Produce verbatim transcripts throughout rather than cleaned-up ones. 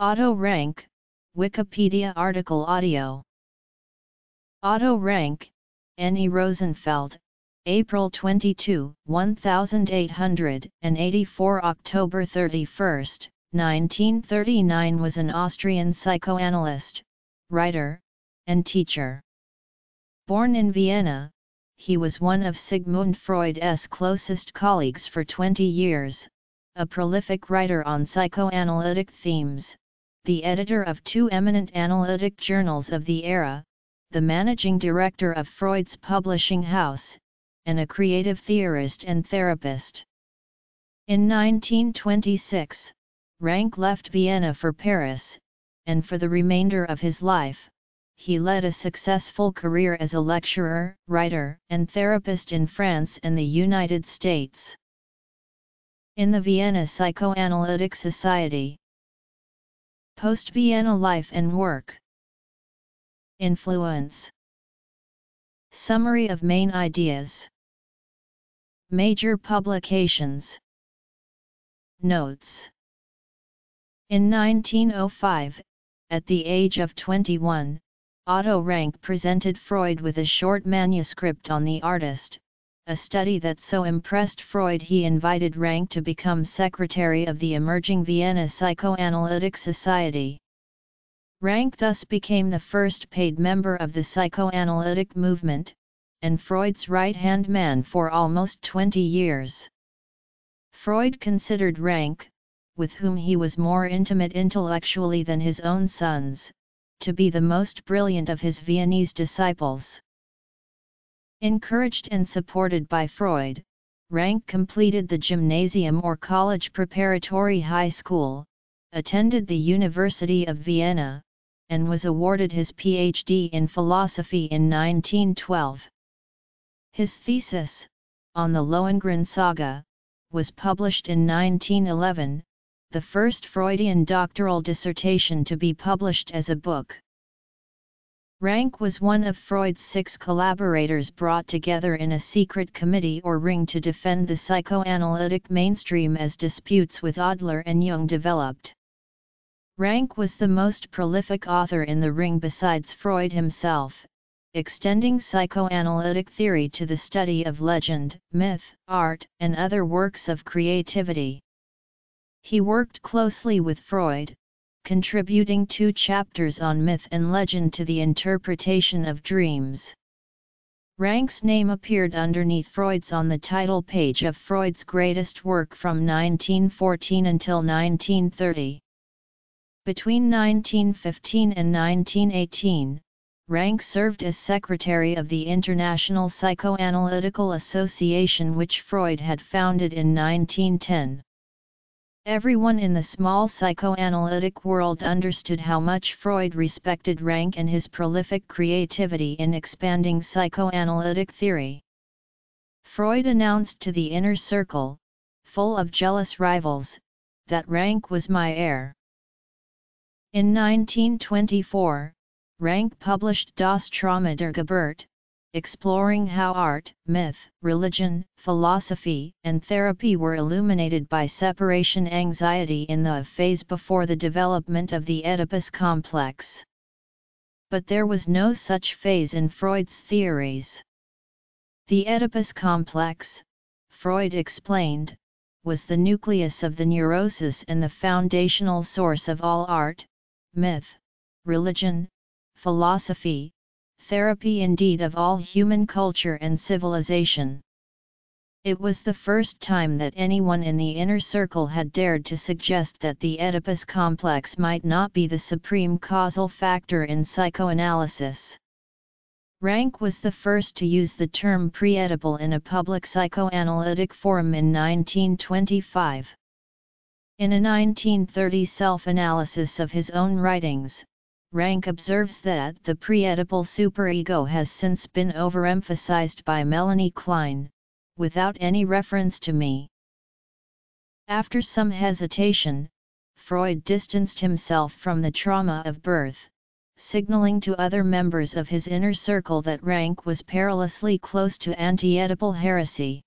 AutoRank, Wikipedia article audio. AutoRank, Annie Rosenfeld, April twenty-second, eighteen eighty-four October thirty-first, nineteen thirty-nine was an Austrian psychoanalyst, writer, and teacher. Born in Vienna, he was one of Sigmund Freud's closest colleagues for twenty years, a prolific writer on psychoanalytic themes, the editor of two eminent analytic journals of the era, the managing director of Freud's publishing house, and a creative theorist and therapist. In nineteen twenty-six, Rank left Vienna for Paris, and for the remainder of his life, he led a successful career as a lecturer, writer, and therapist in France and the United States. In the Vienna Psychoanalytic Society. Post-Vienna life and work. Influence. Summary of main ideas. Major publications. Notes. In nineteen oh five, at the age of twenty-one, Otto Rank presented Freud with a short manuscript on the artist, a study that so impressed Freud he invited Rank to become secretary of the emerging Vienna Psychoanalytic Society. Rank thus became the first paid member of the psychoanalytic movement, and Freud's right-hand man for almost twenty years. Freud considered Rank, with whom he was more intimate intellectually than his own sons, to be the most brilliant of his Viennese disciples. Encouraged and supported by Freud, Rank completed the gymnasium or college preparatory high school, attended the University of Vienna, and was awarded his P H D in philosophy in nineteen twelve. His thesis, on the Lohengrin saga, was published in nineteen eleven, the first Freudian doctoral dissertation to be published as a book. Rank was one of Freud's six collaborators brought together in a secret committee or ring to defend the psychoanalytic mainstream as disputes with Adler and Jung developed. Rank was the most prolific author in the ring besides Freud himself, extending psychoanalytic theory to the study of legend, myth, art, and other works of creativity. He worked closely with Freud, contributing two chapters on myth and legend to the interpretation of dreams. Rank's name appeared underneath Freud's on the title page of Freud's greatest work from nineteen fourteen until nineteen thirty. Between nineteen fifteen and nineteen eighteen, Rank served as secretary of the International Psychoanalytical Association, which Freud had founded in nineteen ten. Everyone in the small psychoanalytic world understood how much Freud respected Rank and his prolific creativity in expanding psychoanalytic theory. Freud announced to the inner circle, full of jealous rivals, that Rank was my heir. In nineteen twenty-four, Rank published Das Trauma der Geburt, exploring how art, myth, religion, philosophy, and therapy were illuminated by separation anxiety in the phase before the development of the Oedipus complex. But there was no such phase in Freud's theories. The Oedipus complex, Freud explained, was the nucleus of the neurosis and the foundational source of all art, myth, religion, philosophy, therapy, indeed of all human culture and civilization. It was the first time that anyone in the inner circle had dared to suggest that the Oedipus complex might not be the supreme causal factor in psychoanalysis. Rank was the first to use the term pre-Oedipal in a public psychoanalytic forum in nineteen twenty-five. In a nineteen thirty self-analysis of his own writings, Rank observes that the pre-Oedipal superego has since been overemphasized by Melanie Klein, without any reference to me. After some hesitation, Freud distanced himself from the trauma of birth, signaling to other members of his inner circle that Rank was perilously close to anti-Oedipal heresy.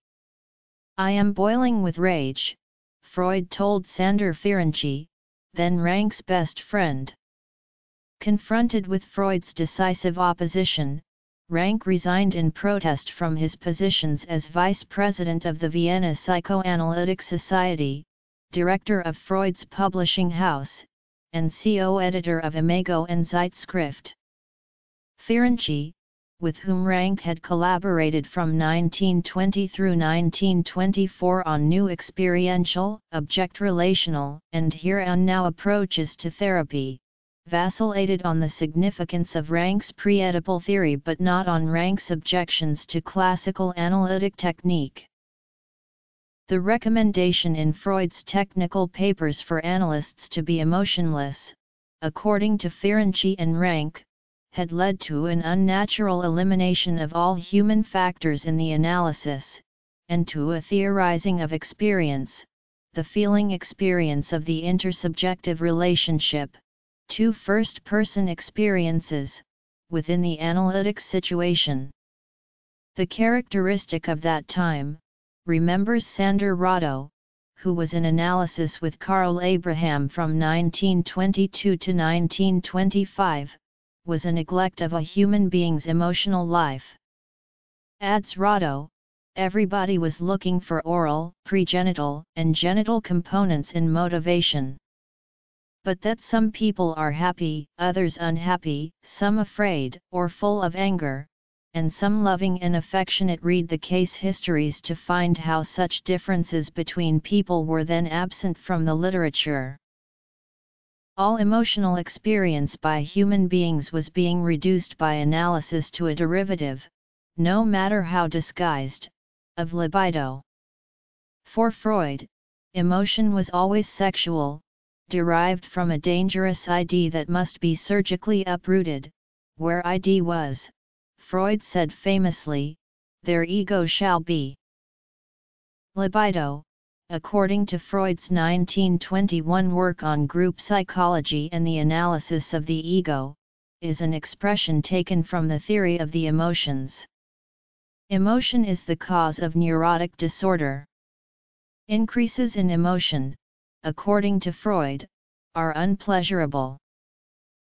"I am boiling with rage," Freud told Sandor Ferenczi, then Rank's best friend. Confronted with Freud's decisive opposition, Rank resigned in protest from his positions as vice president of the Vienna Psychoanalytic Society, director of Freud's publishing house, and co-editor of Imago and Zeitschrift. Ferenczi, with whom Rank had collaborated from nineteen twenty through nineteen twenty-four on new experiential, object-relational, and here and now approaches to therapy, vacillated on the significance of Rank's pre-Oedipal theory but not on Rank's objections to classical analytic technique. The recommendation in Freud's technical papers for analysts to be emotionless, according to Ferenczi and Rank, had led to an unnatural elimination of all human factors in the analysis, and to a theorizing of experience, the feeling experience of the intersubjective relationship, two first-person experiences, within the analytic situation. The characteristic of that time, remembers Sander Rado, who was in analysis with Karl Abraham from nineteen twenty-two to nineteen twenty-five, was a neglect of a human being's emotional life. Adds Rado, everybody was looking for oral, pregenital, and genital components in motivation. But that some people are happy, others unhappy, some afraid, or full of anger, and some loving and affectionate. Read the case histories to find how such differences between people were then absent from the literature. All emotional experience by human beings was being reduced by analysis to a derivative, no matter how disguised, of libido. For Freud, emotion was always sexual, derived from a dangerous idea that must be surgically uprooted, where idea was, Freud said famously, their ego shall be. Libido, according to Freud's nineteen twenty-one work on group psychology and the analysis of the ego, is an expression taken from the theory of the emotions. Emotion is the cause of neurotic disorder. Increases in emotion, according to Freud, are unpleasurable.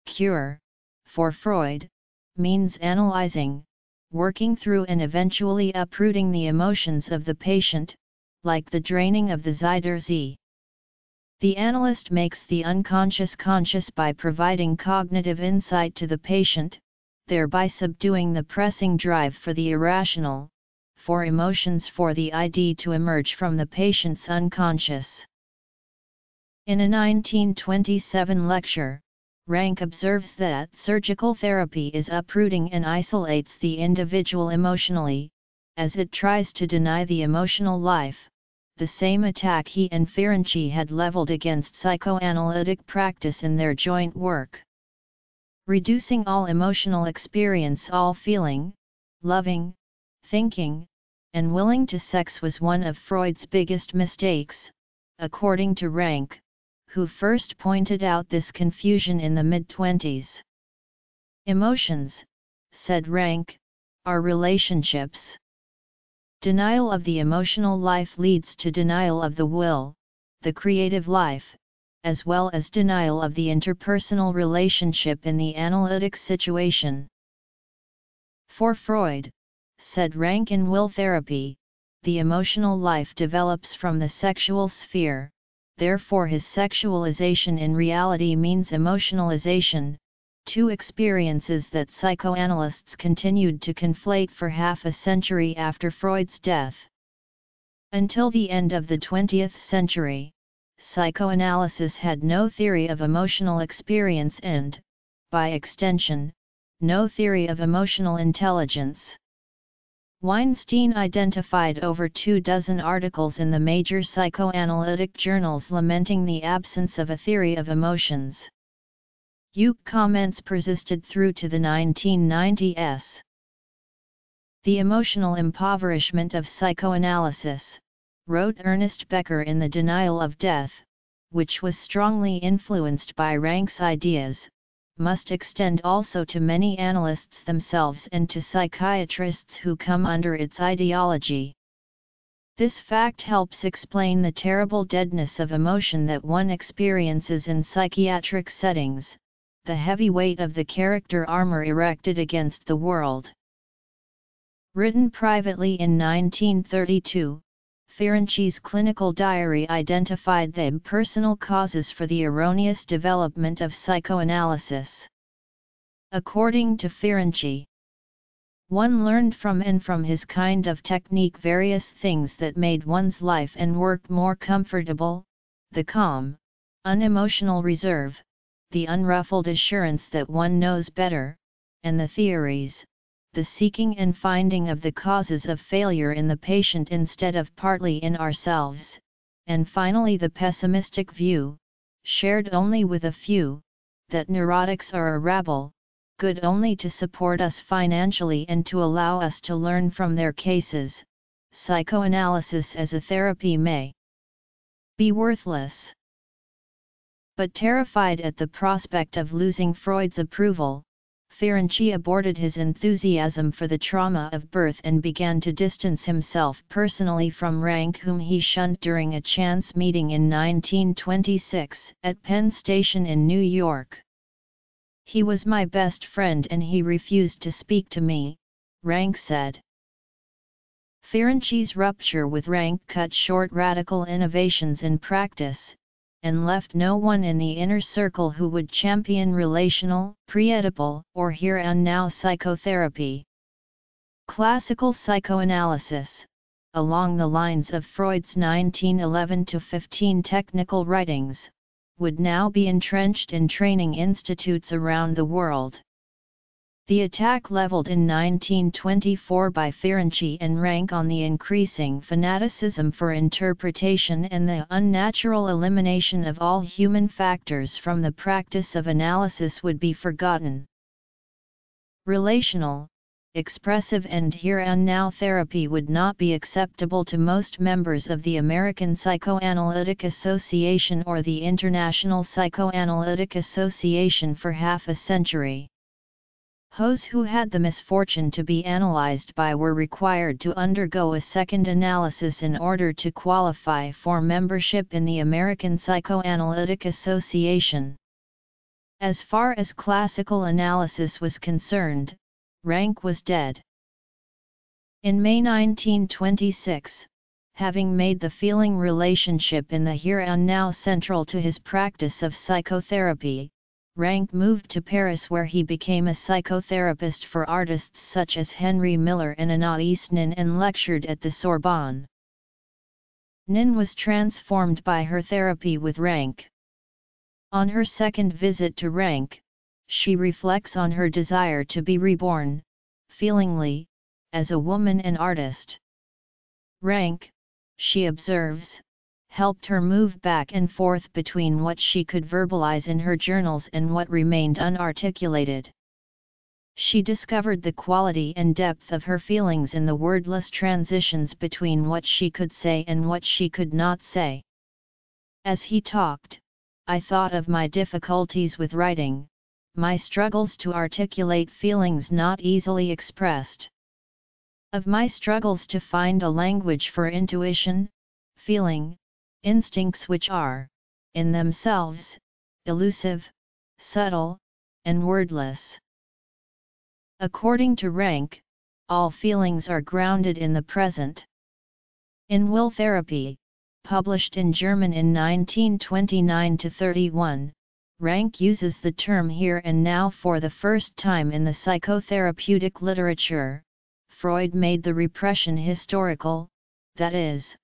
Cure, for Freud, means analyzing, working through and eventually uprooting the emotions of the patient, like the draining of the Zuyder Zee. The analyst makes the unconscious conscious by providing cognitive insight to the patient, thereby subduing the pressing drive for the irrational, for emotions for the idea to emerge from the patient's unconscious. In a nineteen twenty-seven lecture, Rank observes that surgical therapy is uprooting and isolates the individual emotionally, as it tries to deny the emotional life, the same attack he and Ferenczi had leveled against psychoanalytic practice in their joint work. Reducing all emotional experience, all feeling, loving, thinking, and willing to sex was one of Freud's biggest mistakes, according to Rank, who first pointed out this confusion in the mid-twenties. Emotions, said Rank, are relationships. Denial of the emotional life leads to denial of the will, the creative life, as well as denial of the interpersonal relationship in the analytic situation. For Freud, said Rank, in will therapy, the emotional life develops from the sexual sphere, therefore his sexualization in reality means emotionalization, two experiences that psychoanalysts continued to conflate for half a century after Freud's death. Until the end of the twentieth century, psychoanalysis had no theory of emotional experience and, by extension, no theory of emotional intelligence. Weinstein identified over two dozen articles in the major psychoanalytic journals lamenting the absence of a theory of emotions. Jung's comments persisted through to the nineteen nineties. The emotional impoverishment of psychoanalysis, wrote Ernest Becker in The Denial of Death, which was strongly influenced by Rank's ideas, must extend also to many analysts themselves and to psychiatrists who come under its ideology. This fact helps explain the terrible deadness of emotion that one experiences in psychiatric settings, the heavy weight of the character armor erected against the world. Written privately in nineteen thirty-two, Ferenczi's clinical diary identified the personal causes for the erroneous development of psychoanalysis. According to Ferenczi, one learned from and from his kind of technique various things that made one's life and work more comfortable: the calm, unemotional reserve, the unruffled assurance that one knows better, and the theories, the seeking and finding of the causes of failure in the patient instead of partly in ourselves, and finally the pessimistic view, shared only with a few, that neurotics are a rabble, good only to support us financially and to allow us to learn from their cases. Psychoanalysis as a therapy may be worthless. But terrified at the prospect of losing Freud's approval, Ferenczi aborted his enthusiasm for the trauma of birth and began to distance himself personally from Rank, whom he shunned during a chance meeting in nineteen twenty-six at Penn Station in New York. "He was my best friend and he refused to speak to me," Rank said. Ferenczi's rupture with Rank cut short radical innovations in practice, and left no one in the inner circle who would champion relational, pre-Oedipal, or here and now psychotherapy. Classical psychoanalysis, along the lines of Freud's nineteen eleven to fifteen technical writings, would now be entrenched in training institutes around the world. The attack leveled in nineteen twenty-four by Ferenczi and Rank on the increasing fanaticism for interpretation and the unnatural elimination of all human factors from the practice of analysis would be forgotten. Relational, expressive and here and now therapy would not be acceptable to most members of the American Psychoanalytic Association or the International Psychoanalytic Association for half a century. Those who had the misfortune to be analyzed by were required to undergo a second analysis in order to qualify for membership in the American Psychoanalytic Association. As far as classical analysis was concerned, Rank was dead. In May nineteen twenty-six, having made the feeling relationship in the here and now central to his practice of psychotherapy, Rank moved to Paris, where he became a psychotherapist for artists such as Henry Miller and Anais Nin, and lectured at the Sorbonne. Nin was transformed by her therapy with Rank. On her second visit to Rank, she reflects on her desire to be reborn, feelingly, as a woman and artist. Rank, she observes, helped her move back and forth between what she could verbalize in her journals and what remained unarticulated. She discovered the quality and depth of her feelings in the wordless transitions between what she could say and what she could not say. "As he talked, I thought of my difficulties with writing, my struggles to articulate feelings not easily expressed. Of my struggles to find a language for intuition, feeling, instincts which are, in themselves, elusive, subtle, and wordless." According to Rank, all feelings are grounded in the present. In Will Therapy, published in German in nineteen twenty-nine to thirty-one, Rank uses the term here and now for the first time in the psychotherapeutic literature. Freud made the repression historical, that is,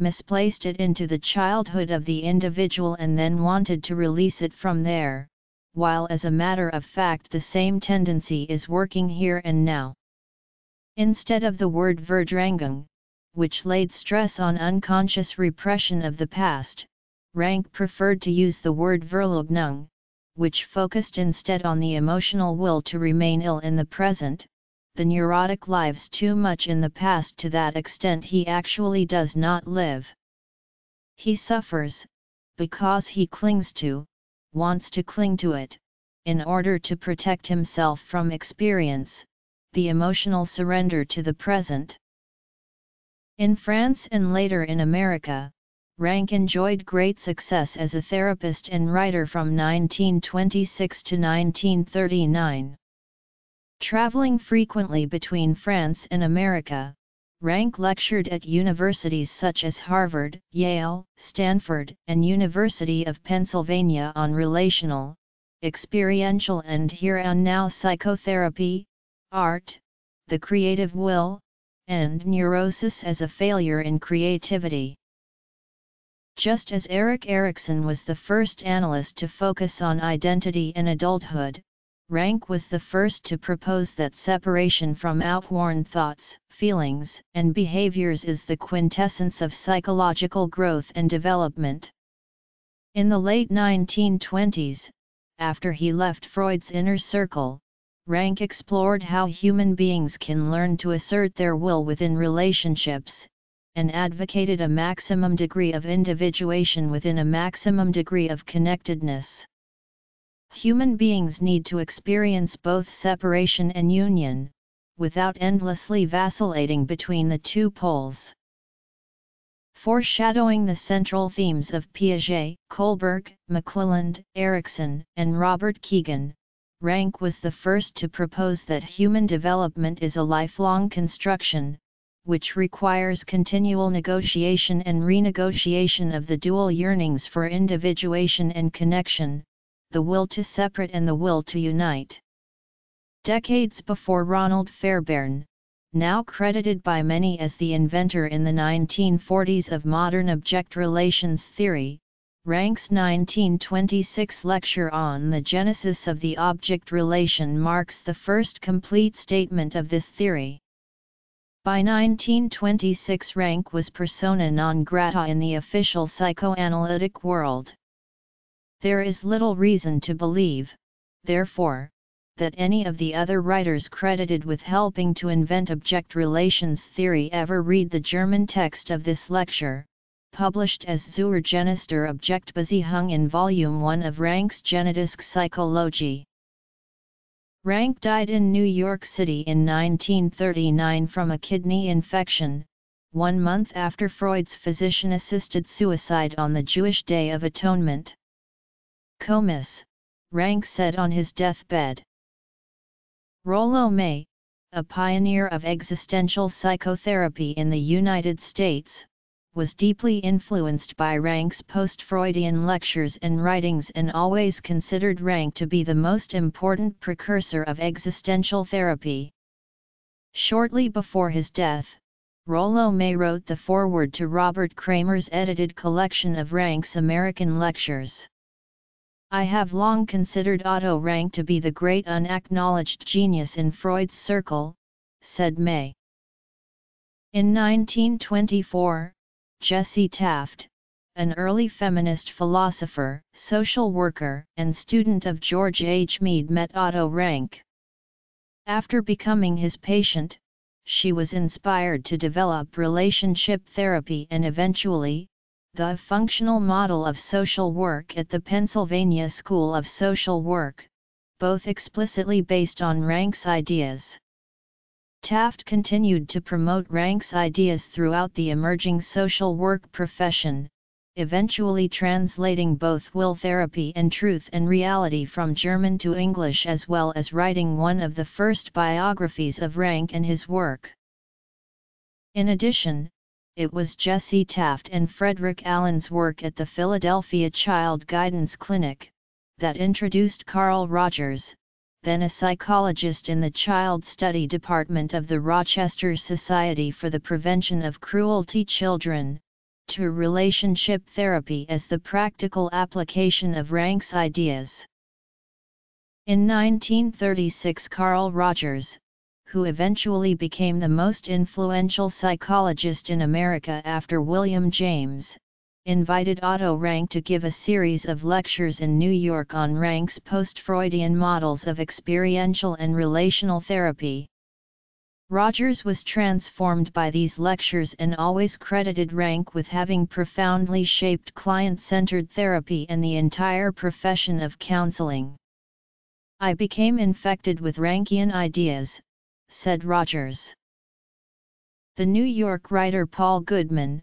misplaced it into the childhood of the individual and then wanted to release it from there, while as a matter of fact the same tendency is working here and now. Instead of the word Verdrängung, which laid stress on unconscious repression of the past, Rank preferred to use the word Verleugnung, which focused instead on the emotional will to remain ill in the present. The neurotic lives too much in the past to that extent he actually does not live. He suffers, because he clings to, wants to cling to it, in order to protect himself from experience, the emotional surrender to the present. In France and later in America, Rank enjoyed great success as a therapist and writer from nineteen twenty-six to nineteen thirty-nine. Traveling frequently between France and America, Rank lectured at universities such as Harvard, Yale, Stanford, and University of Pennsylvania on relational, experiential and here and now psychotherapy, art, the creative will, and neurosis as a failure in creativity. Just as Erik Erikson was the first analyst to focus on identity and adulthood, Rank was the first to propose that separation from outworn thoughts, feelings, and behaviors is the quintessence of psychological growth and development. In the late nineteen twenties, after he left Freud's inner circle, Rank explored how human beings can learn to assert their will within relationships, and advocated a maximum degree of individuation within a maximum degree of connectedness. Human beings need to experience both separation and union, without endlessly vacillating between the two poles. Foreshadowing the central themes of Piaget, Kohlberg, McClelland, Erikson, and Robert Keegan, Rank was the first to propose that human development is a lifelong construction, which requires continual negotiation and renegotiation of the dual yearnings for individuation and connection, the will to separate and the will to unite. Decades before Ronald Fairbairn, now credited by many as the inventor in the nineteen forties of modern object relations theory, Rank's nineteen twenty-six lecture on the genesis of the object relation marks the first complete statement of this theory. By nineteen twenty-six, Rank was persona non grata in the official psychoanalytic world. There is little reason to believe, therefore, that any of the other writers credited with helping to invent object relations theory ever read the German text of this lecture, published as Zur Genesis der Objektbeziehung in Volume one of Rank's Genetisk Psychologie. Rank died in New York City in nineteen thirty-nine from a kidney infection, one month after Freud's physician-assisted suicide on the Jewish Day of Atonement. Comus, Rank said on his deathbed. Rollo May, a pioneer of existential psychotherapy in the United States, was deeply influenced by Rank's post-Freudian lectures and writings and always considered Rank to be the most important precursor of existential therapy. Shortly before his death, Rollo May wrote the foreword to Robert Kramer's edited collection of Rank's American lectures. I have long considered Otto Rank to be the great unacknowledged genius in Freud's circle, said May. In nineteen twenty-four, Jessie Taft, an early feminist philosopher, social worker, and student of George H. Mead, met Otto Rank. After becoming his patient, she was inspired to develop relationship therapy and eventually, the functional model of social work at the Pennsylvania School of Social Work, both explicitly based on Rank's ideas. Taft continued to promote Rank's ideas throughout the emerging social work profession, eventually translating both will therapy and truth and reality from German to English, as well as writing one of the first biographies of Rank and his work. In addition, it was Jessie Taft and Frederick Allen's work at the Philadelphia Child Guidance Clinic that introduced Carl Rogers, then a psychologist in the Child Study Department of the Rochester Society for the Prevention of Cruelty to Children, to relationship therapy as the practical application of Rank's ideas. In nineteen thirty-six, Carl Rogers, who eventually became the most influential psychologist in America after William James, invited Otto Rank to give a series of lectures in New York on Rank's post-Freudian models of experiential and relational therapy. Rogers was transformed by these lectures and always credited Rank with having profoundly shaped client-centered therapy and the entire profession of counseling. I became infected with Rankian ideas, said Rogers. The New York writer Paul Goodman,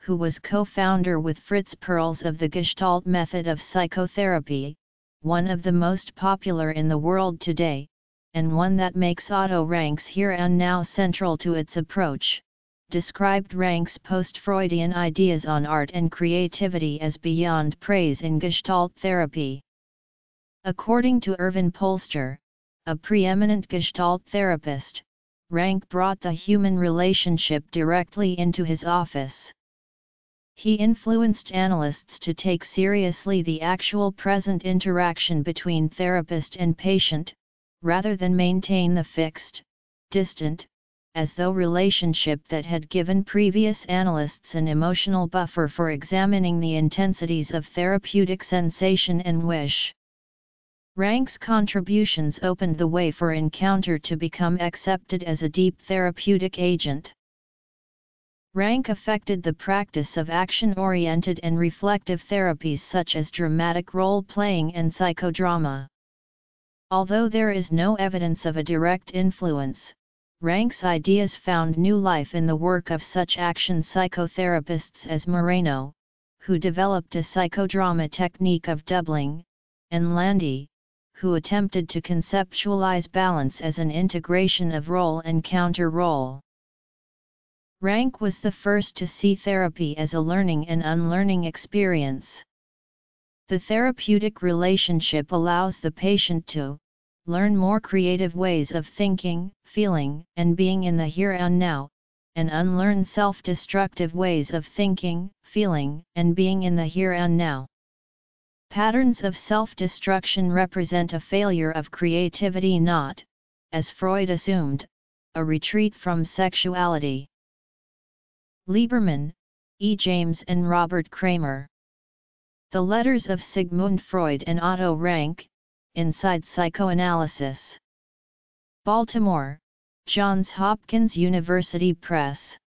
who was co-founder with Fritz Perls of the Gestalt method of psychotherapy, one of the most popular in the world today, and one that makes auto ranks here and now central to its approach, described Rank's post-Freudian ideas on art and creativity as beyond praise in Gestalt therapy. According to Irvin Polster, a preeminent Gestalt therapist, Rank brought the human relationship directly into his office. He influenced analysts to take seriously the actual present interaction between therapist and patient, rather than maintain the fixed, distant, as though relationship that had given previous analysts an emotional buffer for examining the intensities of therapeutic sensation and wish. Rank's contributions opened the way for encounter to become accepted as a deep therapeutic agent. Rank affected the practice of action-oriented and reflective therapies such as dramatic role-playing and psychodrama. Although there is no evidence of a direct influence, Rank's ideas found new life in the work of such action psychotherapists as Moreno, who developed a psychodrama technique of doubling, and Landy, who attempted to conceptualize balance as an integration of role and counter-role. Rank was the first to see therapy as a learning and unlearning experience. The therapeutic relationship allows the patient to learn more creative ways of thinking, feeling, and being in the here and now, and unlearn self-destructive ways of thinking, feeling, and being in the here and now. Patterns of self-destruction represent a failure of creativity, not, as Freud assumed, a retreat from sexuality. Lieberman, E. James and Robert Kramer. The Letters of Sigmund Freud and Otto Rank, Inside Psychoanalysis. Baltimore, Johns Hopkins University Press.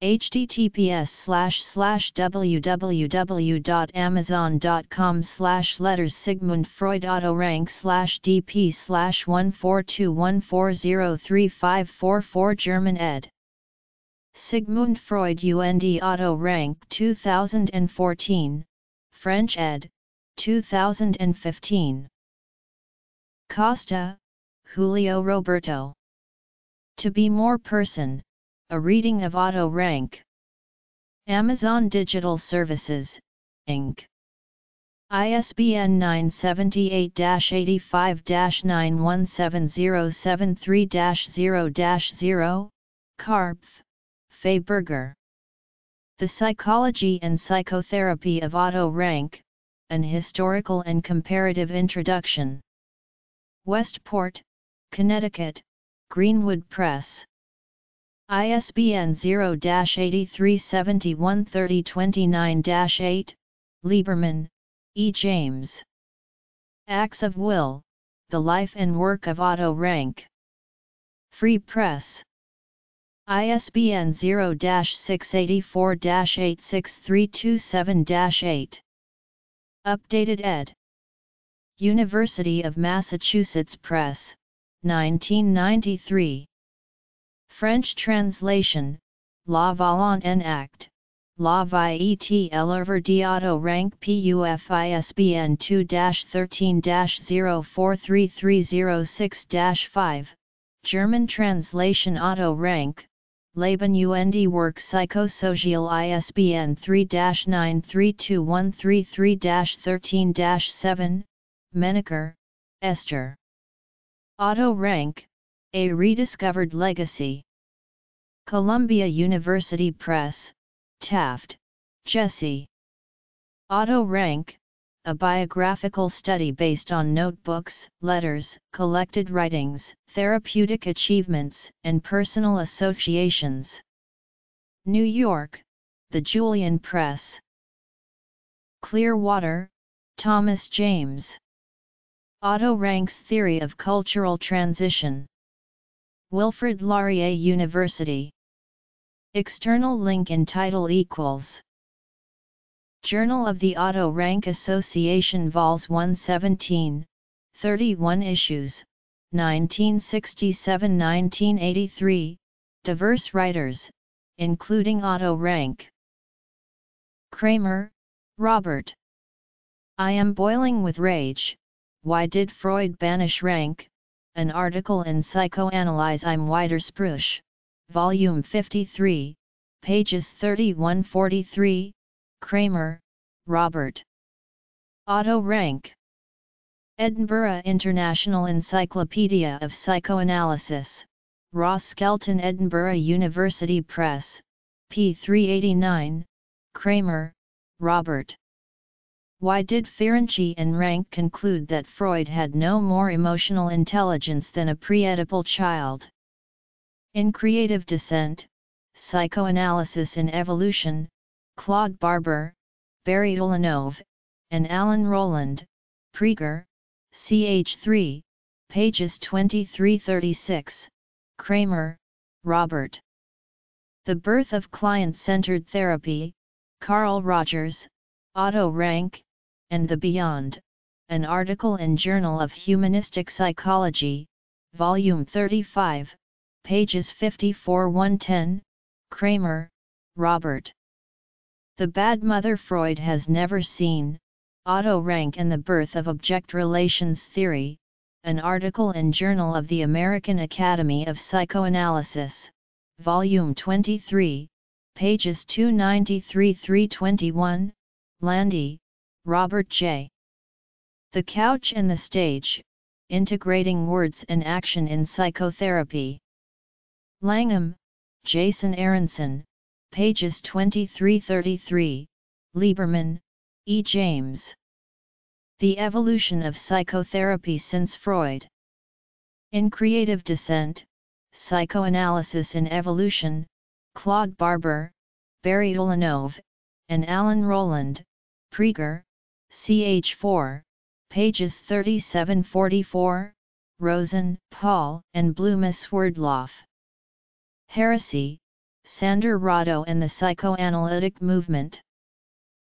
https colon slash slash w w w dot amazon dot com slash letters sigmund freud otto rank slash d p slash one four two one four zero three five four four German ed. Sigmund Freud und Otto Rank two thousand fourteen, French ed. two thousand fifteen. Costa, Julio Roberto. To Be More Person, a Reading of Otto Rank. Amazon Digital Services, Incorporated. I S B N nine seven eight dash eight five dash nine one seven zero seven three dash zero dash zero, Karpf, Fayberger. The Psychology and Psychotherapy of Otto Rank, an Historical and Comparative Introduction. Westport, Connecticut, Greenwood Press. I S B N zero dash eight three seven one three zero two nine dash eight, Lieberman, E. James. Acts of Will, The Life and Work of Otto Rank. Free Press. I S B N zero dash six eight four dash eight six three two seven dash eight. Updated ed. University of Massachusetts Press, nineteen ninety-three. French translation, La Volante en Acte, La Vie et l'Œuvre d'Otto Rank P U F I S B N two dash thirteen dash zero four three three zero six dash five, German translation Otto Rank, Leben und Werk Psychosozial I S B N three dash nine three two one three three dash thirteen dash seven, Menneker, Esther. Otto Rank, A Rediscovered Legacy. Columbia University Press, Taft, Jesse. Otto Rank, A Biographical Study Based on Notebooks, Letters, Collected Writings, Therapeutic Achievements, and Personal Associations. New York, The Julian Press. Clearwater, Thomas James. Otto Rank's Theory of Cultural Transition. Wilfrid Laurier University. External link in title equals Journal of the Otto Rank Association vols one seventeen, thirty-one issues, nineteen sixty-seven to nineteen eighty-three, diverse writers, including Otto Rank. Kramer, Robert. I am boiling with rage. Why did Freud banish Rank? An article in Psychoanalyze im Widerspruch, Volume fifty-three, pages thirty-one forty-three, Kramer, Robert. Otto Rank. Edinburgh International Encyclopedia of Psychoanalysis, Ross Skelton, Edinburgh University Press, p. three eighty-nine, Kramer, Robert. Why did Ferenczi and Rank conclude that Freud had no more emotional intelligence than a pre-Oedipal child? In Creative Descent, Psychoanalysis in Evolution, Claude Barber, Barry Ulanov, and Alan Rowland, Prieger, C H three, pages twenty-three thirty-six, Kramer, Robert. The Birth of Client-Centered Therapy, Carl Rogers, Otto Rank, and the Beyond, an article in Journal of Humanistic Psychology, Volume thirty-five, pages fifty-four to one ten, Kramer, Robert. The Bad Mother Freud Has Never Seen, Otto Rank and the Birth of Object Relations Theory, an article in Journal of the American Academy of Psychoanalysis, Volume twenty-three, pages two ninety-three to three twenty-one, Landy, Robert J. The Couch and the Stage, Integrating Words and Action in Psychotherapy. Langham, Jason Aronson, pages twenty-three thirty-three, Lieberman, E. James. The Evolution of Psychotherapy Since Freud. In Creative Descent, Psychoanalysis in Evolution, Claude Barber, Barry Ulanov, and Alan Rowland, Prieger, C H four, pages thirty-seven forty-four, Rosen, Paul, and Bluma Swerdloff. Heresy, Sander Rado and the Psychoanalytic Movement.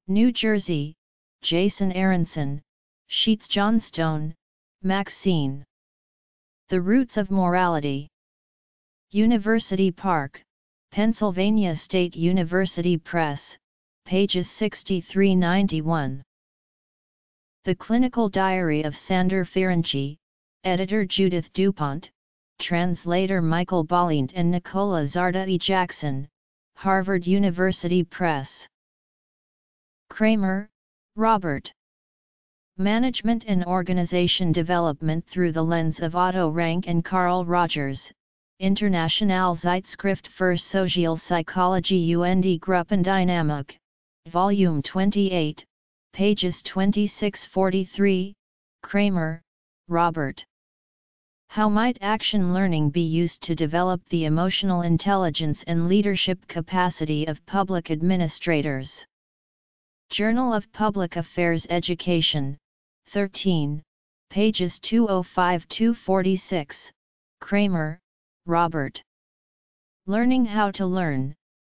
New Jersey, Jason Aronson, Sheets Johnstone, Maxine. The Roots of Morality. University Park, Pennsylvania State University Press, pages sixty-three ninety-one. The Clinical Diary of Sander Ferenczi, editor Judith DuPont, translator Michael Bolland and Nicola Zarda E. Jackson, Harvard University Press. Kramer, Robert. Management and Organization Development Through the Lens of Otto Rank and Carl Rogers, Internationale Zeitschrift für Sozialpsychologie und Gruppendynamik, Volume twenty-eight, pages twenty-six forty-three, Kramer, Robert. How might action learning be used to develop the emotional intelligence and leadership capacity of public administrators? Journal of Public Affairs Education, thirteen, pages two oh five to two forty-six, Kramer, Robert. Learning How to Learn,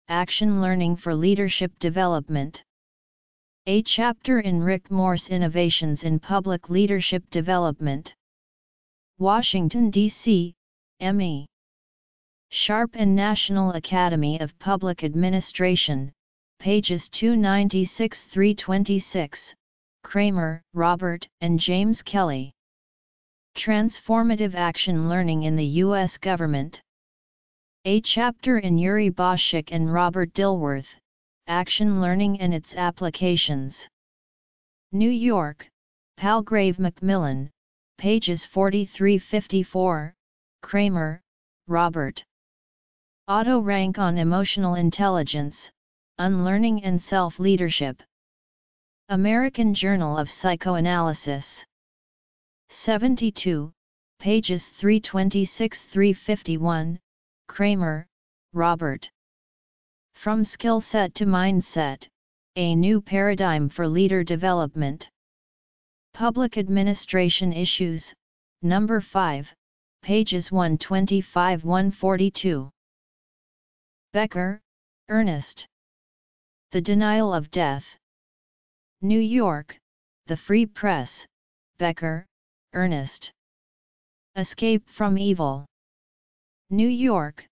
Action Learning for Leadership Development. A chapter in Rick Morse Innovations in Public Leadership Development. Washington, D C, M E Sharp and National Academy of Public Administration, pages two ninety-six to three twenty-six, Kramer, Robert, and James Kelly. Transformative Action Learning in the U S Government. A chapter in Yuri Boschik and Robert Dilworth, Action Learning and Its Applications. New York, Palgrave Macmillan, pages forty-three fifty-four, Kramer, Robert. Otto Rank on Emotional Intelligence, Unlearning and Self-Leadership. American Journal of Psychoanalysis. seventy-two, pages three twenty-six to three fifty-one, Kramer, Robert. From Skill Set to Mindset, A New Paradigm for Leader Development. Public Administration Issues, number five, pages one twenty-five to one forty-two. Becker, Ernest. The Denial of Death. New York, The Free Press, Becker, Ernest. Escape from Evil. New York,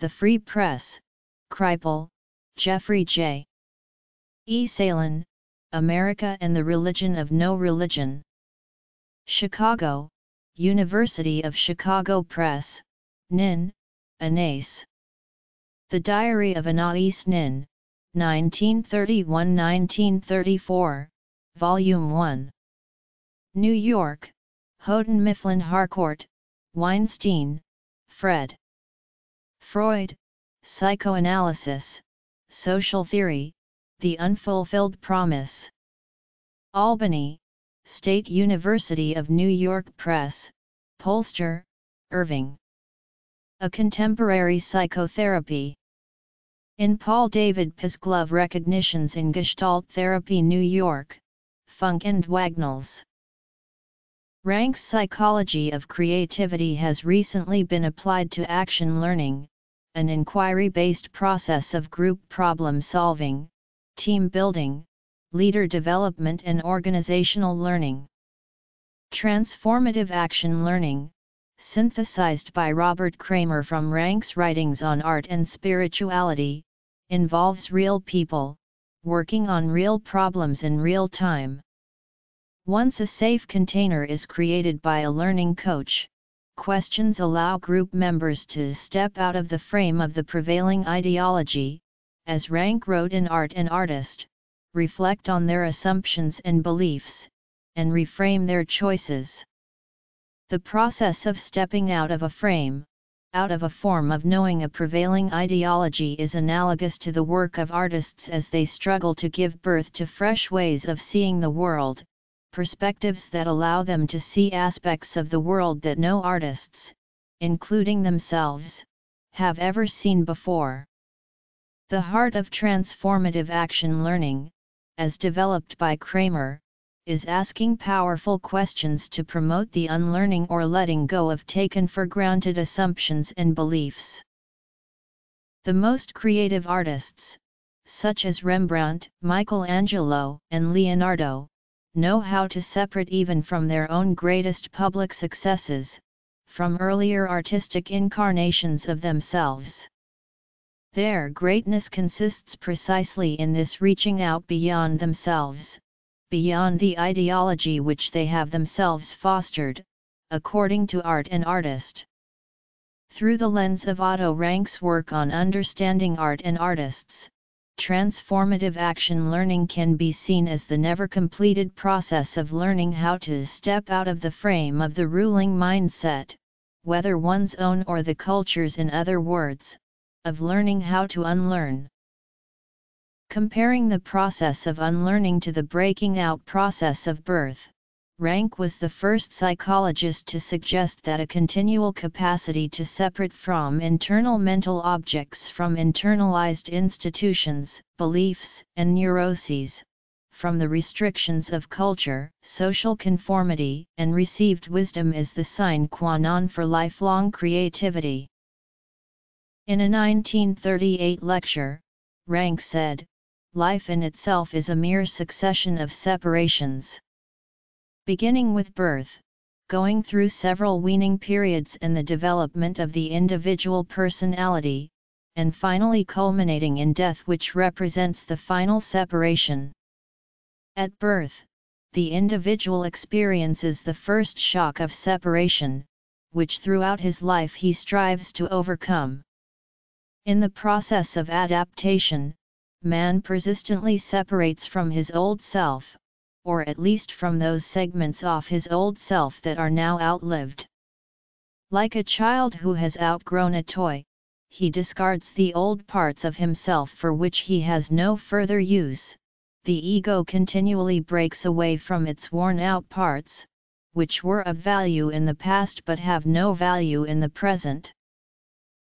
The Free Press, Kripal, Jeffrey J. E. Salen, America and the Religion of No Religion. Chicago, University of Chicago Press, Nin, Anais. The Diary of Anais Nin, nineteen thirty-one to nineteen thirty-four, Volume one. New York, Houghton Mifflin Harcourt, Weinstein, Fred. Freud, Psychoanalysis, Social Theory, The Unfulfilled Promise. Albany, State University of New York Press, Polster, Irving. A Contemporary Psychotherapy. In Paul David Pisglove Recognitions in Gestalt Therapy New York, Funk and Wagnalls. Rank's Psychology of Creativity has recently been applied to action learning, an inquiry-based process of group problem-solving, team building, leader development and organizational learning. Transformative Action Learning, synthesized by Robert Kramer from Rank's writings on art and spirituality, involves real people, working on real problems in real time. Once a safe container is created by a learning coach, questions allow group members to step out of the frame of the prevailing ideology, as Rank wrote in Art and Artist, reflect on their assumptions and beliefs, and reframe their choices. The process of stepping out of a frame, out of a form of knowing a prevailing ideology is analogous to the work of artists as they struggle to give birth to fresh ways of seeing the world, perspectives that allow them to see aspects of the world that no artists, including themselves, have ever seen before. The heart of transformative action learning, as developed by Kramer, is asking powerful questions to promote the unlearning or letting go of taken-for-granted assumptions and beliefs. The most creative artists, such as Rembrandt, Michelangelo, and Leonardo, know how to separate even from their own greatest public successes, from earlier artistic incarnations of themselves. Their greatness consists precisely in this reaching out beyond themselves, beyond the ideology which they have themselves fostered, according to Art and Artist. Through the lens of Otto Rank's work on understanding art and artists, transformative action learning can be seen as the never-completed process of learning how to step out of the frame of the ruling mindset, whether one's own or the culture's, in other words, of learning how to unlearn. Comparing the process of unlearning to the breaking out process of birth, Rank was the first psychologist to suggest that a continual capacity to separate from internal mental objects from internalized institutions, beliefs, and neuroses, from the restrictions of culture, social conformity, and received wisdom is the sine qua non for lifelong creativity. In a nineteen thirty-eight lecture, Rank said, "Life in itself is a mere succession of separations. Beginning with birth, going through several weaning periods and the development of the individual personality, and finally culminating in death, which represents the final separation. At birth, the individual experiences the first shock of separation, which throughout his life he strives to overcome. In the process of adaptation, man persistently separates from his old self, or at least from those segments of his old self that are now outlived. Like a child who has outgrown a toy, he discards the old parts of himself for which he has no further use. The ego continually breaks away from its worn-out parts, which were of value in the past but have no value in the present.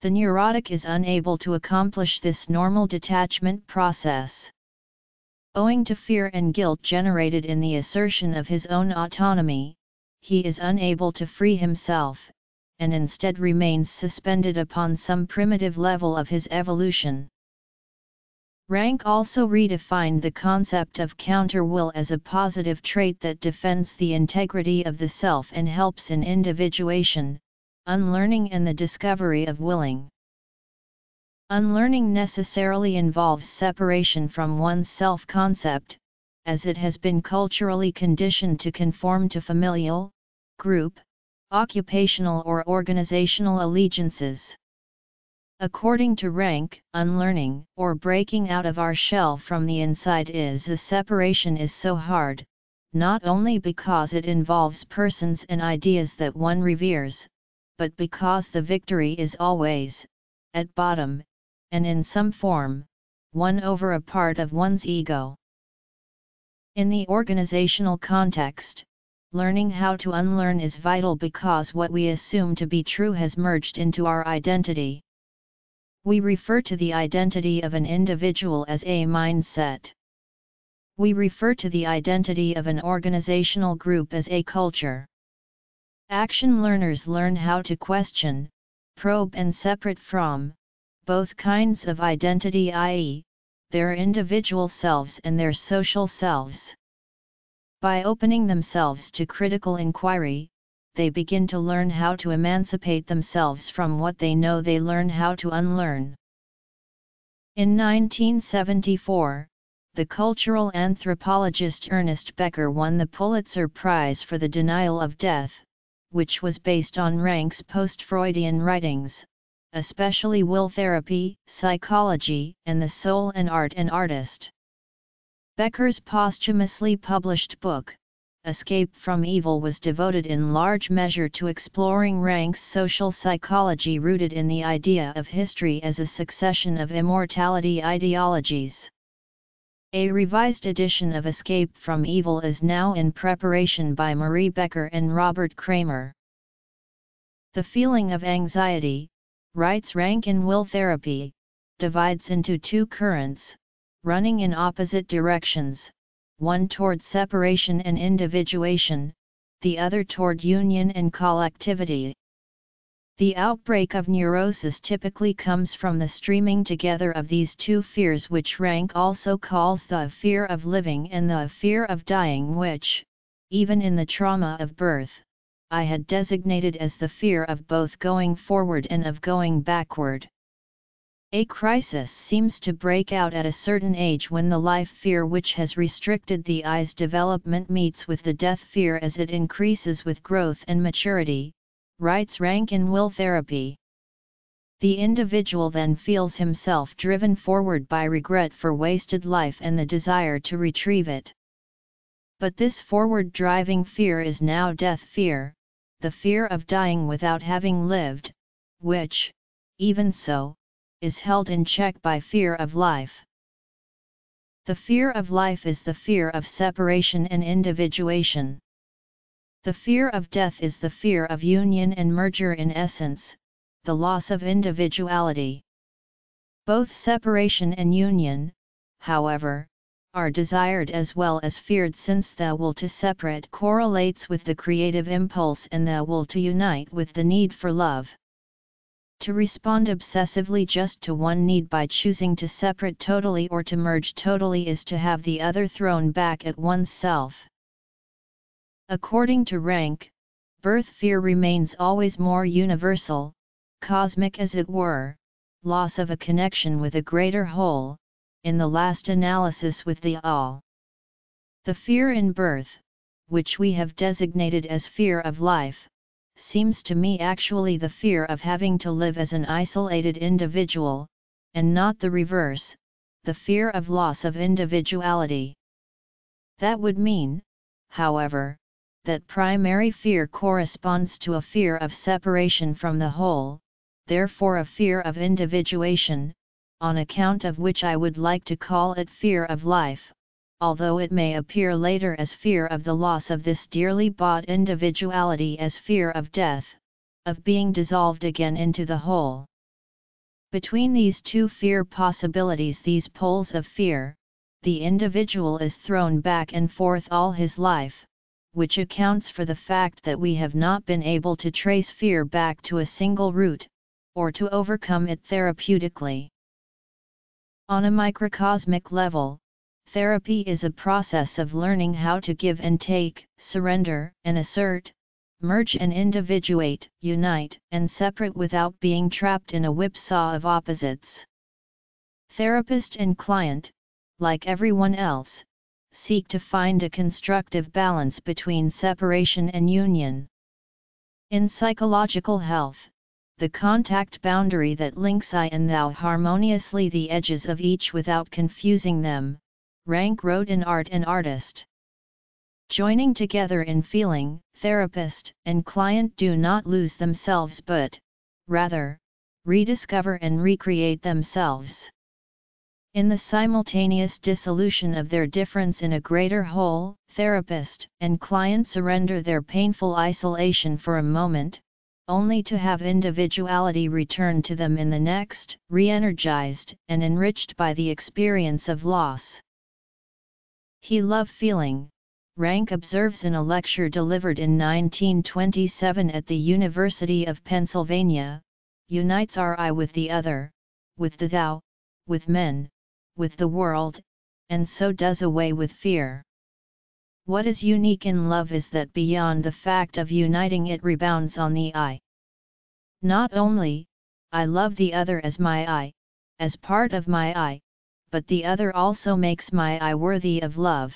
The neurotic is unable to accomplish this normal detachment process. Owing to fear and guilt generated in the assertion of his own autonomy, he is unable to free himself, and instead remains suspended upon some primitive level of his evolution." Rank also redefined the concept of counterwill as a positive trait that defends the integrity of the self and helps in individuation, unlearning and the discovery of willing. Unlearning necessarily involves separation from one's self-concept, as it has been culturally conditioned to conform to familial, group, occupational or organizational allegiances. According to Rank, unlearning or breaking out of our shell from the inside is a separation is so hard, not only because it involves persons and ideas that one reveres, but because the victory is always, at bottom, and in some form, won over a part of one's ego. In the organizational context, learning how to unlearn is vital because what we assume to be true has merged into our identity. We refer to the identity of an individual as a mindset. We refer to the identity of an organizational group as a culture. Action learners learn how to question, probe and separate from, both kinds of identity, that is, their individual selves and their social selves. By opening themselves to critical inquiry, they begin to learn how to emancipate themselves from what they know. They learn how to unlearn. In nineteen seventy-four, the cultural anthropologist Ernest Becker won the Pulitzer Prize for The Denial of Death, which was based on Rank's post-Freudian writings, especially will therapy, psychology, and the soul and art and artist. Becker's posthumously published book, Escape from Evil, was devoted in large measure to exploring Rank's social psychology rooted in the idea of history as a succession of immortality ideologies. A revised edition of Escape from Evil is now in preparation by Marie Becker and Robert Kramer. The feeling of anxiety, writes Rank in Will Therapy, divides into two currents, running in opposite directions, one toward separation and individuation, the other toward union and collectivity. The outbreak of neurosis typically comes from the streaming together of these two fears, which Rank also calls the fear of living and the fear of dying, which, even in the trauma of birth, I had designated as the fear of both going forward and of going backward. A crisis seems to break out at a certain age when the life fear which has restricted the eye's development meets with the death fear as it increases with growth and maturity, writes Rank in Will Therapy. The individual then feels himself driven forward by regret for wasted life and the desire to retrieve it. But this forward-driving fear is now death fear, the fear of dying without having lived, which, even so, is held in check by fear of life. The fear of life is the fear of separation and individuation. The fear of death is the fear of union and merger, in essence, the loss of individuality. Both separation and union, however, are desired as well as feared, since the will to separate correlates with the creative impulse and the will to unite with the need for love. To respond obsessively just to one need by choosing to separate totally or to merge totally is to have the other thrown back at oneself. According to Rank, birth fear remains always more universal, cosmic as it were, loss of a connection with a greater whole, in the last analysis with the all. The fear in birth, which we have designated as fear of life, seems to me actually the fear of having to live as an isolated individual, and not the reverse, the fear of loss of individuality. That would mean, however, that primary fear corresponds to a fear of separation from the whole, therefore a fear of individuation, on account of which I would like to call it fear of life, although it may appear later as fear of the loss of this dearly bought individuality, as fear of death, of being dissolved again into the whole. Between these two fear possibilities, these poles of fear, the individual is thrown back and forth all his life, which accounts for the fact that we have not been able to trace fear back to a single root, or to overcome it therapeutically. On a microcosmic level, therapy is a process of learning how to give and take, surrender and assert, merge and individuate, unite and separate without being trapped in a whipsaw of opposites. Therapist and client, like everyone else, seek to find a constructive balance between separation and union. In psychological health, the contact boundary that links I and thou harmoniously the edges of each without confusing them, Rank wrote in Art and Artist. Joining together in feeling, therapist and client do not lose themselves but, rather, rediscover and recreate themselves. In the simultaneous dissolution of their difference in a greater whole, therapist and client surrender their painful isolation for a moment, only to have individuality return to them in the next, re-energized and enriched by the experience of loss. He loved feeling, Rank observes in a lecture delivered in nineteen twenty-seven at the University of Pennsylvania, unites our I with the other, with the thou, with men, with the world, and so does away with fear. What is unique in love is that beyond the fact of uniting it rebounds on the I. Not only, I love the other as my I, as part of my I, but the other also makes my I worthy of love.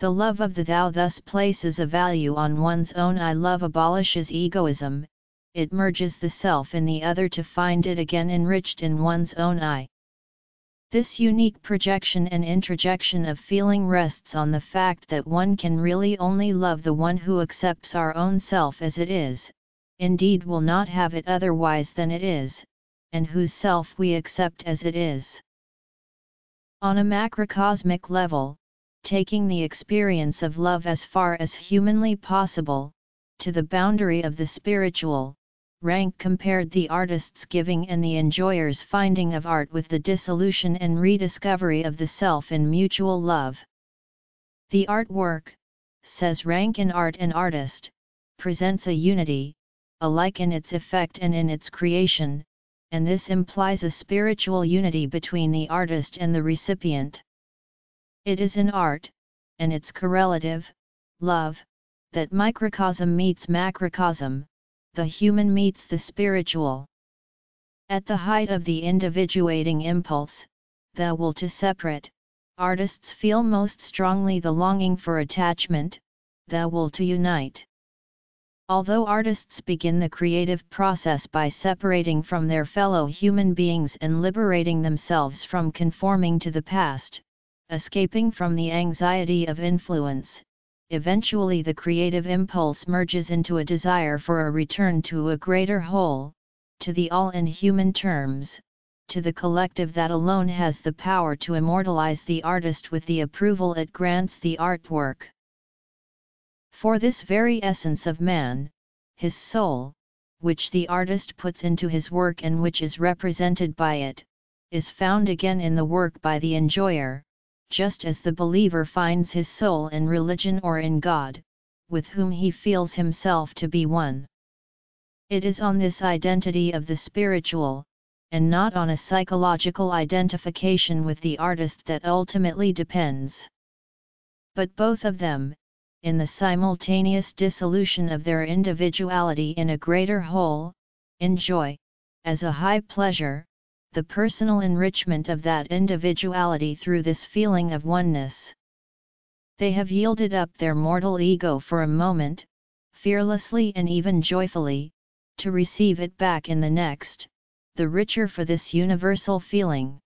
The love of the thou thus places a value on one's own I. Love abolishes egoism, it merges the self in the other to find it again enriched in one's own I. This unique projection and introjection of feeling rests on the fact that one can really only love the one who accepts our own self as it is, indeed will not have it otherwise than it is, and whose self we accept as it is. On a macrocosmic level, taking the experience of love as far as humanly possible, to the boundary of the spiritual, Rank compared the artist's giving and the enjoyer's finding of art with the dissolution and rediscovery of the self in mutual love. The artwork, says Rank in Art and Artist, presents a unity, alike in its effect and in its creation, and this implies a spiritual unity between the artist and the recipient. It is in art, and its correlative, love, that microcosm meets macrocosm, the human meets the spiritual. At the height of the individuating impulse, the will to separate, artists feel most strongly the longing for attachment, the will to unite. Although artists begin the creative process by separating from their fellow human beings and liberating themselves from conforming to the past, escaping from the anxiety of influence, eventually the creative impulse merges into a desire for a return to a greater whole, to the all in human terms, to the collective that alone has the power to immortalize the artist with the approval it grants the artwork. For this very essence of man, his soul, which the artist puts into his work and which is represented by it, is found again in the work by the enjoyer, just as the believer finds his soul in religion or in God, with whom he feels himself to be one. It is on this identity of the spiritual, and not on a psychological identification with the artist that ultimately depends. But both of them, in the simultaneous dissolution of their individuality in a greater whole, enjoy, as a high pleasure, the personal enrichment of that individuality through this feeling of oneness. They have yielded up their mortal ego for a moment, fearlessly and even joyfully, to receive it back in the next, the richer for this universal feeling.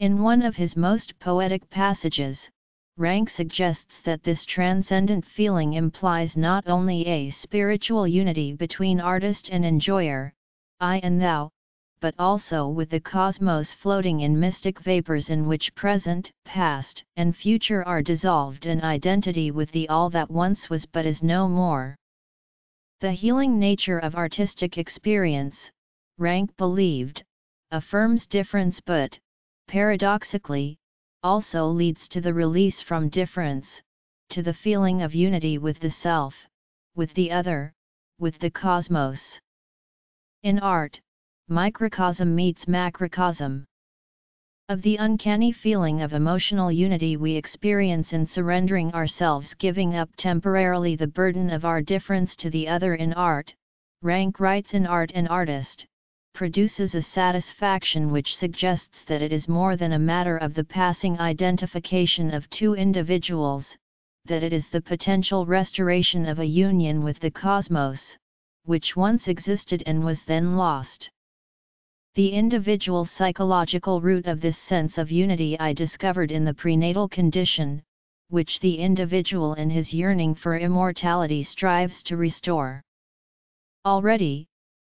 In one of his most poetic passages, Rank suggests that this transcendent feeling implies not only a spiritual unity between artist and enjoyer, I and thou, but also with the cosmos floating in mystic vapors in which present, past, and future are dissolved in identity with the all that once was but is no more. The healing nature of artistic experience, Rank believed, affirms difference but, paradoxically, also leads to the release from difference, to the feeling of unity with the self, with the other, with the cosmos. In art, microcosm meets macrocosm. Of the uncanny feeling of emotional unity we experience in surrendering ourselves, giving up temporarily the burden of our difference to the other in art, Rank writes in Art and Artist, produces a satisfaction which suggests that it is more than a matter of the passing identification of two individuals, that it is the potential restoration of a union with the cosmos, which once existed and was then lost. The individual psychological root of this sense of unity I discovered in the prenatal condition, which the individual in his yearning for immortality strives to restore. Already,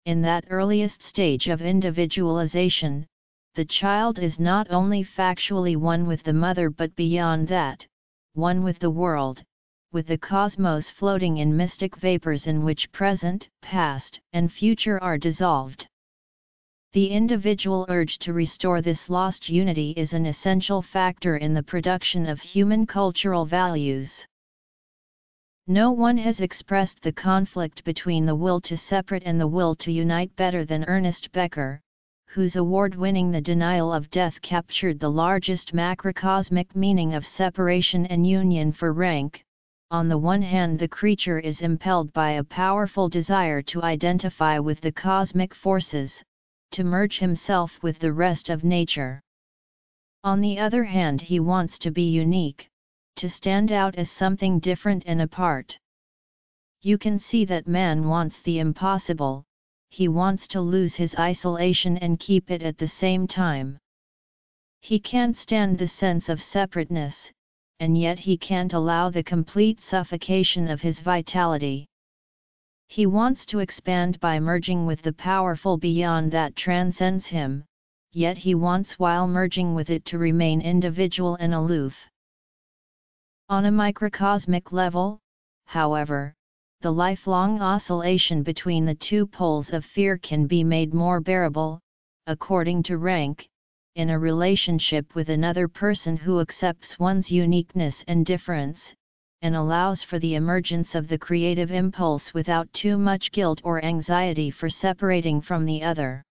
in that earliest stage of individualization, the child is not only factually one with the mother but beyond that, one with the world, with the cosmos floating in mystic vapors in which present, past, and future are dissolved. The individual urge to restore this lost unity is an essential factor in the production of human cultural values. No one has expressed the conflict between the will to separate and the will to unite better than Ernest Becker, whose award-winning The Denial of Death captured the largest macrocosmic meaning of separation and union for Rank. On the one hand, the creature is impelled by a powerful desire to identify with the cosmic forces, to merge himself with the rest of nature. On the other hand, he wants to be unique, to stand out as something different and apart. You can see that man wants the impossible, he wants to lose his isolation and keep it at the same time. He can't stand the sense of separateness, and yet he can't allow the complete suffocation of his vitality. He wants to expand by merging with the powerful beyond that transcends him, yet he wants while merging with it to remain individual and aloof. On a microcosmic level, however, the lifelong oscillation between the two poles of fear can be made more bearable, according to Rank, in a relationship with another person who accepts one's uniqueness and difference, and allows for the emergence of the creative impulse without too much guilt or anxiety for separating from the other.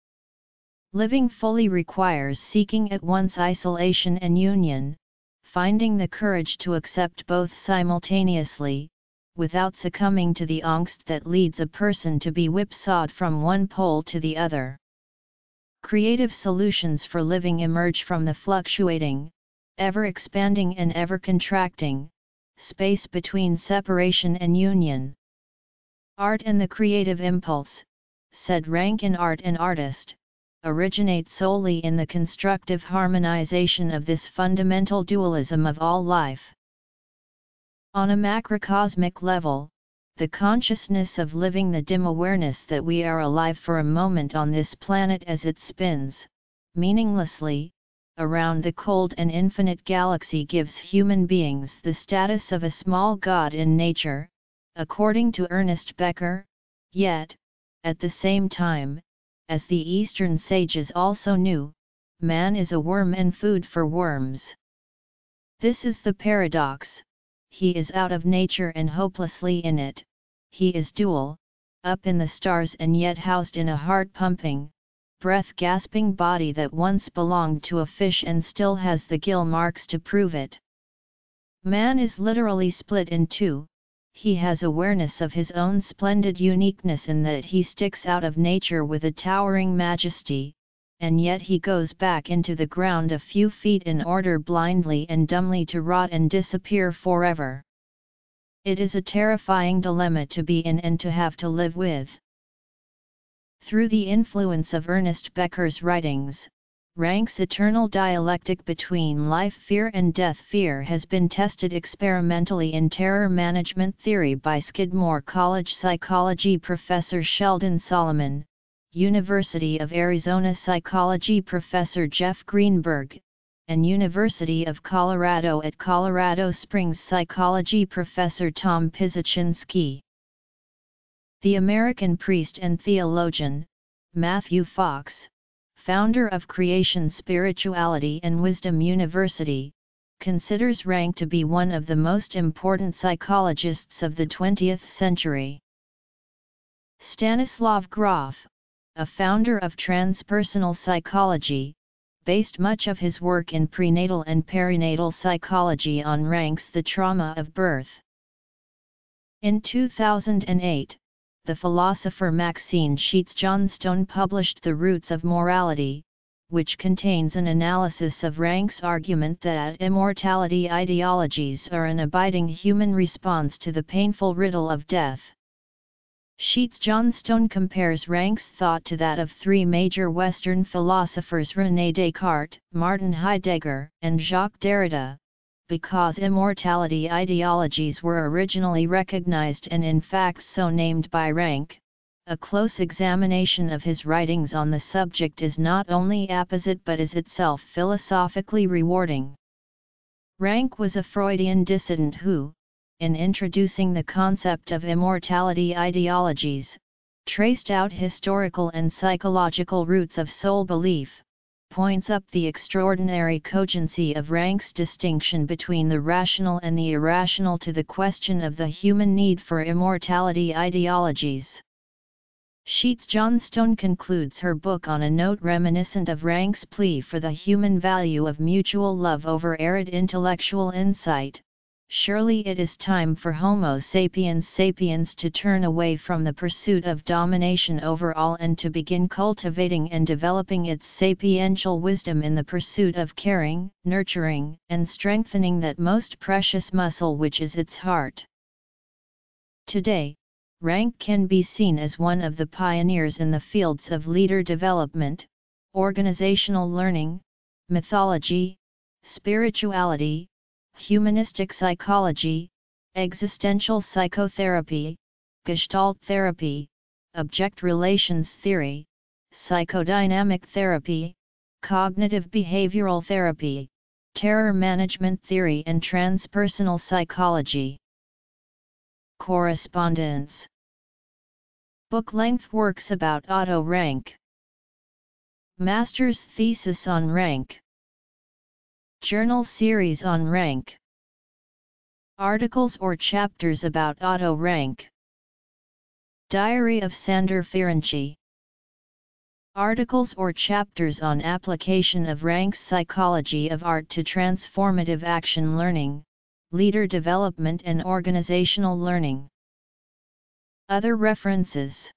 Living fully requires seeking at once isolation and union, finding the courage to accept both simultaneously, without succumbing to the angst that leads a person to be whipsawed from one pole to the other. Creative solutions for living emerge from the fluctuating, ever-expanding and ever-contracting space between separation and union. Art and the creative impulse, said Rank in Art and Artist, originate solely in the constructive harmonization of this fundamental dualism of all life. On a macrocosmic level, the consciousness of living the dim awareness that we are alive for a moment on this planet as it spins, meaninglessly, around the cold and infinite galaxy gives human beings the status of a small god in nature, according to Ernest Becker, yet, at the same time, as the Eastern sages also knew, man is a worm and food for worms. This is the paradox, he is out of nature and hopelessly in it, he is dual, up in the stars and yet housed in a heart-pumping, breath-gasping body that once belonged to a fish and still has the gill marks to prove it. Man is literally split in two. He has awareness of his own splendid uniqueness in that he sticks out of nature with a towering majesty, and yet he goes back into the ground a few feet in order blindly and dumbly to rot and disappear forever. It is a terrifying dilemma to be in and to have to live with. Through the influence of Ernest Becker's writings, Rank's eternal dialectic between life fear and death fear has been tested experimentally in terror management theory by Skidmore College psychology professor Sheldon Solomon, University of Arizona psychology professor Jeff Greenberg, and University of Colorado at Colorado Springs psychology professor Tom Pizaczynski. The American priest and theologian, Matthew Fox, founder of Creation Spirituality and Wisdom University, considers Rank to be one of the most important psychologists of the twentieth century. Stanislav Grof, a founder of transpersonal psychology, based much of his work in prenatal and perinatal psychology on Rank's The Trauma of Birth. In two thousand eight, the philosopher Maxine Sheets Johnstone published The Roots of Morality, which contains an analysis of Rank's argument that immortality ideologies are an abiding human response to the painful riddle of death. Sheets Johnstone compares Rank's thought to that of three major Western philosophers René Descartes, Martin Heidegger, and Jacques Derrida, because immortality ideologies were originally recognized and in fact so named by Rank. A close examination of his writings on the subject is not only apposite but is itself philosophically rewarding. Rank was a Freudian dissident who, in introducing the concept of immortality ideologies, traced out historical and psychological roots of soul belief, points up the extraordinary cogency of Rank's distinction between the rational and the irrational to the question of the human need for immortality ideologies. Sheets Johnstone concludes her book on a note reminiscent of Rank's plea for the human value of mutual love over arid intellectual insight. Surely it is time for Homo sapiens sapiens to turn away from the pursuit of domination over all and to begin cultivating and developing its sapiential wisdom in the pursuit of caring, nurturing, and strengthening that most precious muscle which is its heart. Today, Rank can be seen as one of the pioneers in the fields of leader development, organizational learning, mythology, spirituality, humanistic psychology, existential psychotherapy, Gestalt therapy, object relations theory, psychodynamic therapy, cognitive behavioral therapy, terror management theory, and transpersonal psychology. Correspondence. Book-length works about Otto Rank. Master's thesis on Rank. Journal series on Rank. Articles or chapters about Otto Rank. Diary of Sandor Ferenczi. Articles or chapters on application of Rank's psychology of art to transformative action learning, leader development and organizational learning. Other references.